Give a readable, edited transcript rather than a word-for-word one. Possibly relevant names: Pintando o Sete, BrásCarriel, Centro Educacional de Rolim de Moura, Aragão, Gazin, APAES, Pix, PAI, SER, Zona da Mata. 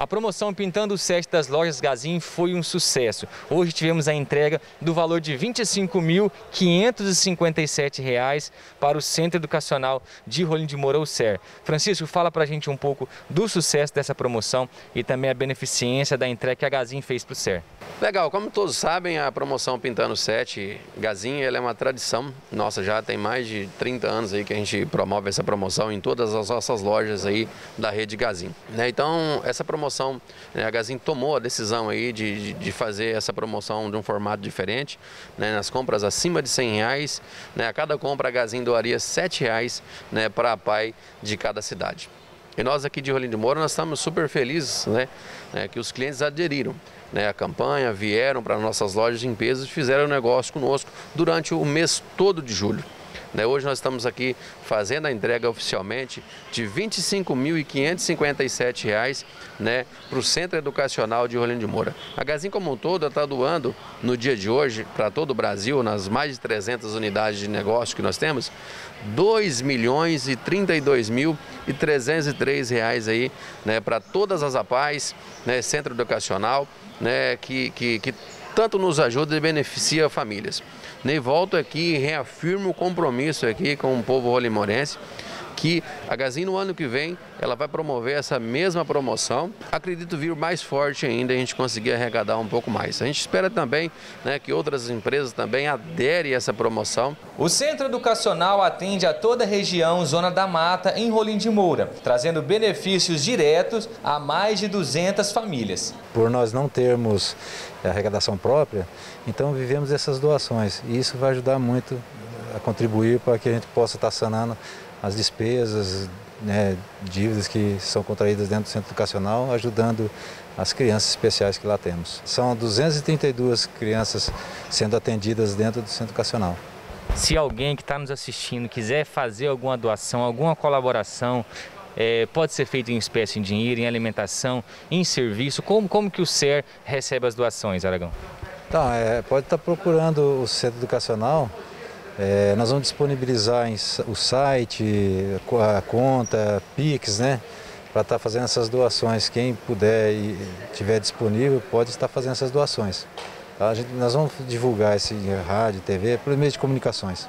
A promoção Pintando o Sete das lojas Gazin foi um sucesso. Hoje tivemos a entrega do valor de R$ 25.557 para o Centro Educacional de Rolim de Moura, o SER. Francisco, fala para a gente um pouco do sucesso dessa promoção e também a beneficência da entrega que a Gazin fez para o SER. Legal, como todos sabem, a promoção Pintando o Sete Gazin ela é uma tradição nossa, já tem mais de 30 anos aí que a gente promove essa promoção em todas as nossas lojas aí da rede Gazin, né? Então, essa promoção a Gazin tomou a decisão aí de fazer essa promoção de um formato diferente, né, nas compras acima de R$ 100, né, a cada compra a Gazin doaria R$ 7, né, para a PAI de cada cidade. E nós aqui de Rolim de Moura, nós estamos super felizes, né, que os clientes aderiram, né, à campanha, vieram para nossas lojas de limpeza e fizeram negócio conosco durante o mês todo de julho. Hoje nós estamos aqui fazendo a entrega oficialmente de R$ 25.557, né, para o Centro Educacional de Rolim de Moura. A Gazin como um todo está doando no dia de hoje para todo o Brasil, nas mais de 300 unidades de negócio que nós temos, R$ 2.032.303 aí, né, para todas as APAES, né, Centro Educacional, né, que tanto nos ajuda e beneficia famílias. E volto aqui e reafirmo o compromisso aqui com o povo rolimorense, que a Gazin no ano que vem ela vai promover essa mesma promoção. Acredito vir mais forte ainda, a gente conseguir arrecadar um pouco mais. A gente espera também, né, que outras empresas também aderem a essa promoção. O Centro Educacional atende a toda a região Zona da Mata em Rolim de Moura, trazendo benefícios diretos a mais de 200 famílias. Por nós não termos arrecadação própria, então vivemos essas doações e isso vai ajudar muito a contribuir para que a gente possa estar sanando as despesas, né, dívidas que são contraídas dentro do Centro Educacional, ajudando as crianças especiais que lá temos. São 232 crianças sendo atendidas dentro do Centro Educacional. Se alguém que está nos assistindo quiser fazer alguma doação, alguma colaboração, pode ser feito em espécie, em dinheiro, em alimentação, em serviço, como que o SER recebe as doações, Aragão? Então, pode estar procurando o Centro Educacional. Nós vamos disponibilizar o site, a conta, Pix, né, para estar fazendo essas doações. Quem puder e tiver disponível pode estar fazendo essas doações. Nós vamos divulgar isso em rádio, TV, por meio de comunicações.